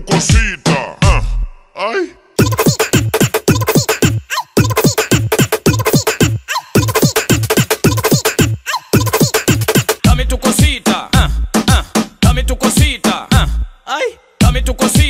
tu cosita. Ay. Dame tu cosita. Dame tu cosita. Ay. Dame tu cosita.